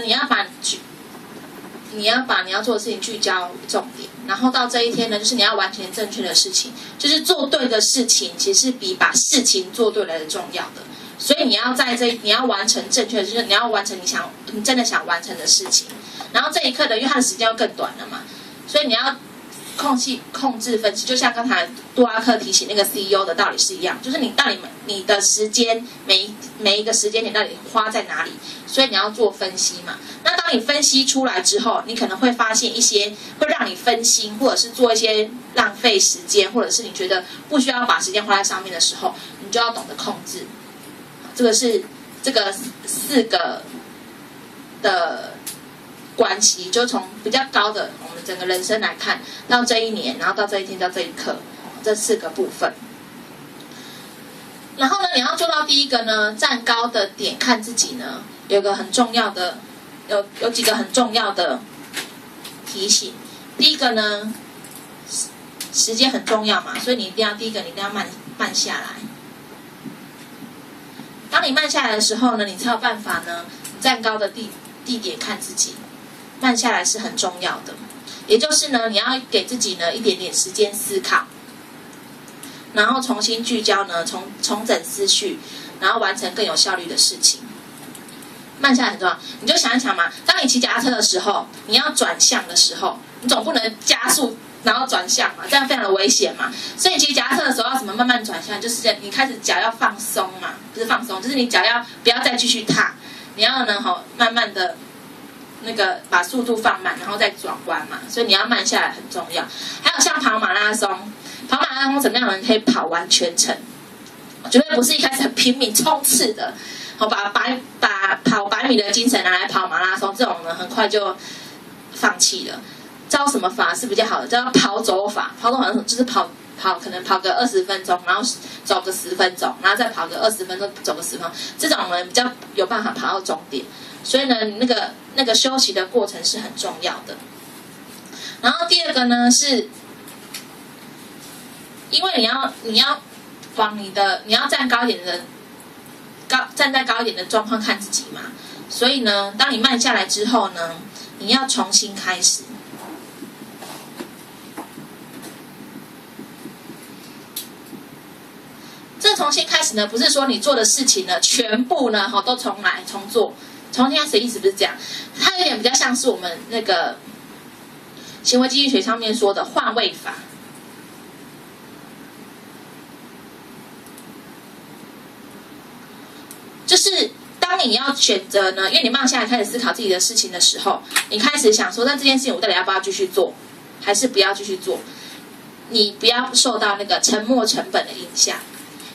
得你要把你要做的事情聚焦重点，然后到这一天呢，就是你要完全正确的事情，就是做对的事情，其实比把事情做对来的重要的。所以你要完成正确的，就是你要完成你真的想完成的事情。然后这一刻的，因为它的时间又更短了嘛，所以你要控制分析，就像刚才杜拉克提醒那个 CEO 的道理是一样，就是你到底你的时间每一个时间点到底花在哪里，所以你要做分析嘛。那当你分析出来之后，你可能会发现一些会让你分心，或者是做一些浪费时间，或者是你觉得不需要把时间花在上面的时候，你就要懂得控制。这个是这个四个的关系，就从比较高的我们整个人生来看，到这一年，然后到这一天，到这一刻，这四个部分。然后呢，你要做到第一个呢，站高的点看自己呢，有几个很重要的提醒。第一个呢，时间很重要嘛，所以第一个你一定要慢下来。当你慢下来的时候呢，你才有办法呢，站高的地点看自己。慢下来是很重要的，也就是呢，你要给自己呢一点点时间思考，然后重新聚焦呢，重整思绪，然后完成更有效率的事情。慢下来很重要，你就想一想嘛，当你骑脚踏车的时候，你要转向的时候，你总不能加速然后转向嘛，这样非常的危险嘛。所以你骑脚踏车的时候要怎么慢慢转向，就是你开始脚要放松嘛，不是放松，就是你脚要不要再继续踏，你要呢慢慢的。那个把速度放慢，然后再转弯嘛，所以你要慢下来很重要。还有像跑马拉松怎么样的人可以跑完全程？绝对不是一开始很拼命冲刺的，把跑百米的精神拿来跑马拉松，这种呢很快就放弃了。照什么法是比较好的？叫跑走法，跑走法就是跑可能跑个20分钟，然后走个10分钟，然后再跑个20分钟，走个10分钟，这种人比较有办法跑到终点。所以呢，那个休息的过程是很重要的。然后第二个呢，是因为你要往你要站在高一点的状况看自己嘛。所以呢，当你慢下来之后呢，你要重新开始。这重新开始呢，不是说你做的事情呢，全部呢都重做。重新开始意思不是这样，它有点比较像是我们那个行为经济学上面说的换位法。就是当你要选择呢，因为你慢下来开始思考自己的事情的时候，你开始想说，那这件事情我到底要不要继续做，还是不要继续做？你不要受到那个沉没成本的影响。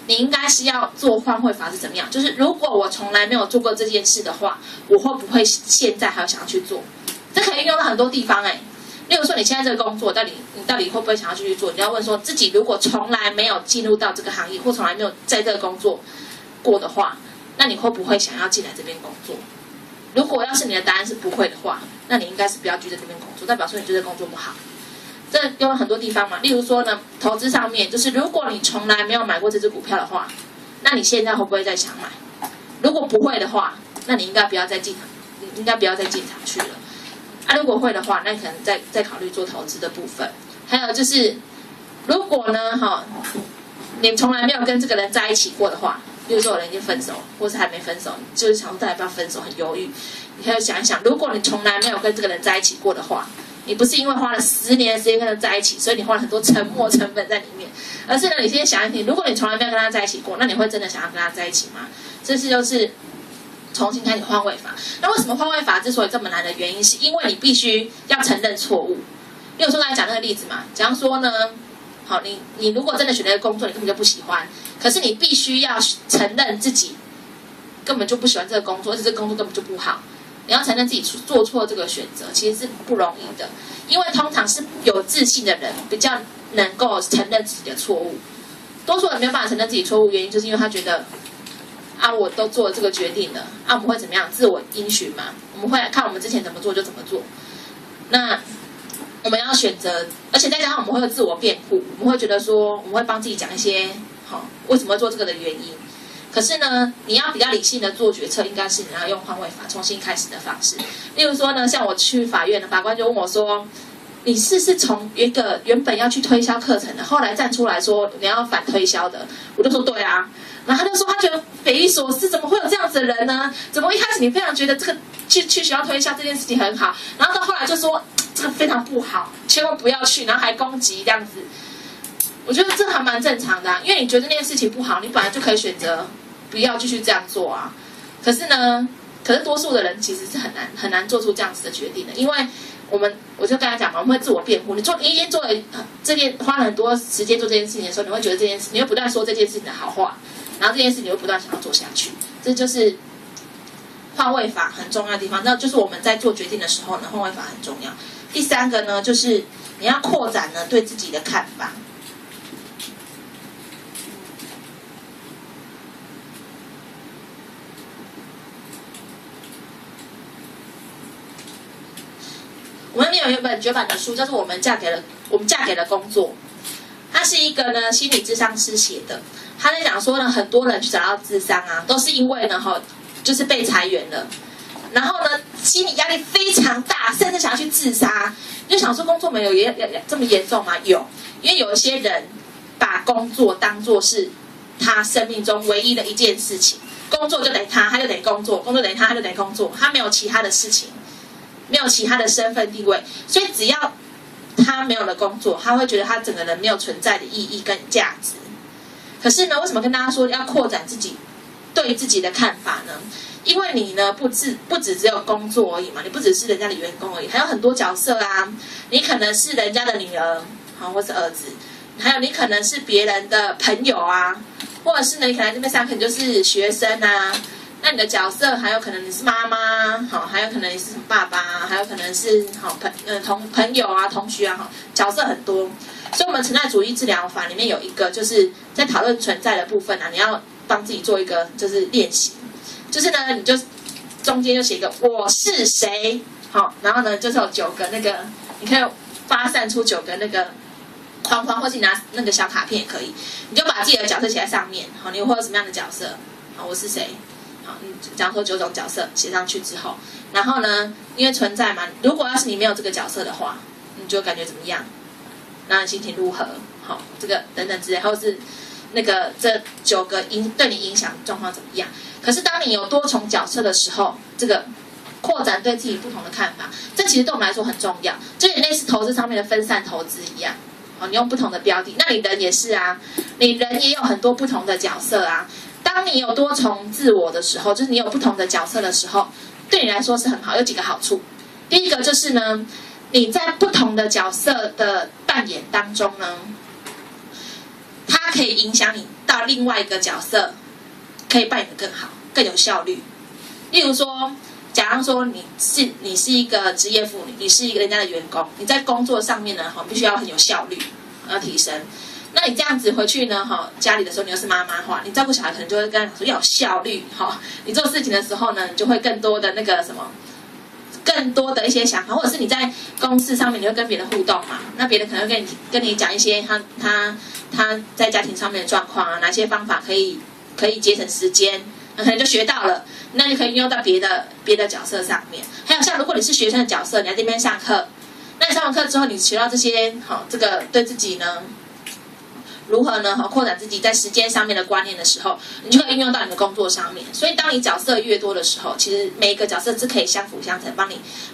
你应该是要做换位法是怎么样？就是如果我从来没有做过这件事的话，我会不会现在还有想要去做？这可以运用到很多地方哎。例如说，你现在这个工作，你到底会不会想要继续做？你要问说自己如果从来没有进入到这个行业，或从来没有在这个工作过的话，那你会不会想要进来这边工作？如果要是你的答案是不会的话，那你应该是不要去在这边工作，代表说你对这个工作不好。这用了很多地方嘛，例如说呢，投资上面就是，如果你从来没有买过这只股票的话，那你现在会不会再想买？如果不会的话，那你应该不要再进场去了。啊，如果会的话，那可能再考虑做投资的部分。还有就是，如果呢，你从来没有跟这个人在一起过的话，例如说有人已经分手，或是还没分手，就是想到底要不要分手，很犹豫，你可以想一想，如果你从来没有跟这个人在一起过的话。你不是因为花了10年的时间跟他在一起，所以你花了很多沉没成本在里面，而是呢，你先想一想，如果你从来没有跟他在一起过，那你会真的想要跟他在一起吗？这是就是重新开始换位法。那为什么换位法之所以这么难的原因，是因为你必须要承认错误。例如说刚才讲那个例子嘛，假如说呢，好，你如果真的选择一个工作，你根本就不喜欢，可是你必须要承认自己根本就不喜欢这个工作，而且这个工作根本就不好。你要承认自己做错这个选择，其实是不容易的，因为通常是有自信的人比较能够承认自己的错误。多数人没有办法承认自己错误，原因就是因为他觉得，啊，我都做了这个决定了，啊，我们会怎么样？自我因循嘛，我们会看我们之前怎么做就怎么做。那我们要选择，而且再加上我们会有自我辩护，我们会觉得说，我们会帮自己讲一些，为什么会做这个的原因。可是呢，你要比较理性的做决策，应该是你要用换位法重新开始的方式。例如说呢，像我去法院的法官就问我说：“你是从一个原本要去推销课程的，后来站出来说你要反推销的？”我就说：“对啊。”然后他就说他觉得匪夷所思，怎么会有这样子的人呢？怎么一开始你非常觉得这个去学校推销这件事情很好，然后到后来就说这个非常不好，千万不要去，然后还攻击这样子。我觉得这还蛮正常的啊，因为你觉得那件事情不好，你本来就可以选择不要继续这样做啊。可是呢，多数的人其实是很难做出这样子的决定的，因为我就跟他讲嘛，我们会自我辩护。你已经做了这件花了很多时间做这件事情的时候，你会觉得这件事，你会不断说这件事情的好话。然后这件事你会不断想要做下去，这就是换位法很重要的地方。那就是我们在做决定的时候呢，换位法很重要。第三个呢，就是你要扩展呢对自己的看法。我们有一本绝版的书，叫做《我们嫁给了工作》，它是一个呢心理咨商师写的。他在讲说呢，很多人去找到諮商啊，都是因为呢，就是被裁员了，然后呢，心理压力非常大，甚至想要去自杀。你就想说，工作没有这么严重吗？有，因为有一些人把工作当作是他生命中唯一的一件事情，工作就等于他就等于工作，工作等于他就等于工作，他没有其他的事情，没有其他的身份地位，所以只要他没有了工作，他会觉得他整个人没有存在的意义跟价值。可是呢，为什么跟大家说要扩展自己对自己的看法呢？因为你呢不只有工作而已嘛，你不只是人家的员工而已，还有很多角色啊。你可能是人家的女儿，好，或是儿子，还有你可能是别人的朋友啊，或者是呢你可能在这边上可能就是学生啊。那你的角色还有可能你是妈妈，好，还有可能你是什么爸爸啊，还有可能是好朋友啊、同学啊，好，角色很多。所以，我们存在主义治疗法里面有一个，就是在讨论存在的部分啊，你要帮自己做一个就是练习，就是呢，你就中间就写一个我是谁，好，然后呢，就是有9个那个，你可以发散出9个那个框框，或是你拿那个小卡片也可以，你就把自己的角色写在上面，好，你会有什么样的角色？好，我是谁？好，你假如说9种角色写上去之后，然后呢，因为存在嘛，如果要是你没有这个角色的话，你就感觉怎么样？然后你心情如何？好，这个等等之类，或是那个这9个对你影响状况怎么样？可是当你有多重角色的时候，这个扩展对自己不同的看法，这其实对我们来说很重要，就有点类似投资上面的分散投资一样。好，你用不同的标的，那你人也是啊，你人也有很多不同的角色啊。当你有多重自我的时候，就是你有不同的角色的时候，对你来说是很好，有几个好处。第一个就是呢，你在不同的角色的扮演当中呢，它可以影响你到另外一个角色，可以扮演得更好、更有效率。例如说，假如说你是一个职业妇女，你是一个人家的员工，你在工作上面呢，必须要很有效率，要提升。那你这样子回去呢，家里的时候你又是妈妈的话，你照顾小孩可能就会跟他讲说要有效率，你做事情的时候呢，你就会更多的那个什么。更多的一些想法，或者是你在公司上面你会跟别人互动嘛？那别人可能会跟你讲一些他在家庭上面的状况啊，哪些方法可以节省时间，可能就学到了，那你可以运用到别的角色上面。还有像如果你是学生的角色，你在这边上课，那你上完课之后你学到这些，这个对自己呢如何呢扩展自己在时间上面的观念的时候，你就可以运用到你的工作上面。所以当你角色越多的时候，其实每一个角色是可以相辅相成，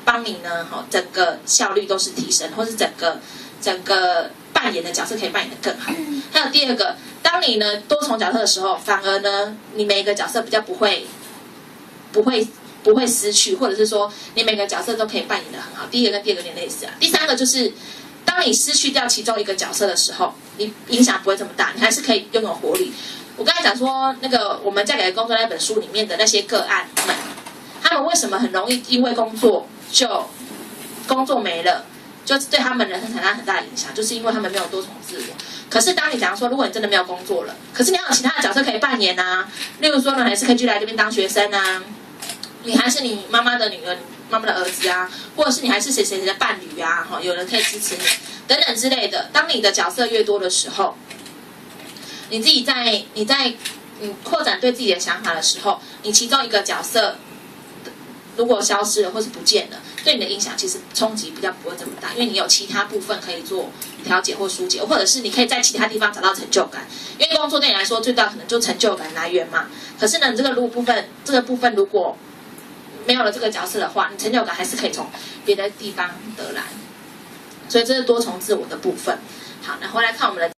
帮你呢整个效率都是提升，或是整个扮演的角色可以扮演得更好。还有第二个，当你呢多重角色的时候，反而呢你每一个角色比较不会失去，或者是说你每个角色都可以扮演得很好。第一个跟第二个有点类似啊。第三个就是当你失去掉其中一个角色的时候，你影响不会这么大，你还是可以拥有活力。我刚才讲说，那个我们嫁给了工作那本书里面的那些个案们，他们为什么很容易因为工作没了，就对他们人生产生很大的影响，就是因为他们没有多重自我。可是当你讲说，如果你真的没有工作了，可是你还有其他的角色可以扮演啊，例如说呢，还是可以去来这边当学生啊，你还是你妈妈的女儿。妈妈的儿子啊，或者是你还是谁谁谁的伴侣啊，有人可以支持你等等之类的。当你的角色越多的时候，你自己在你扩展对自己的想法的时候，你其中一个角色如果消失了或是不见了，对你的影响其实冲击比较不会这么大，因为你有其他部分可以做调节或疏解，或者是你可以在其他地方找到成就感。因为工作对你来说最大可能就成就感来源嘛。可是呢，你这个部分如果没有了这个角色的话，你成就感还是可以从别的地方得来。所以这是多重自我的部分。好，那回来看我们的。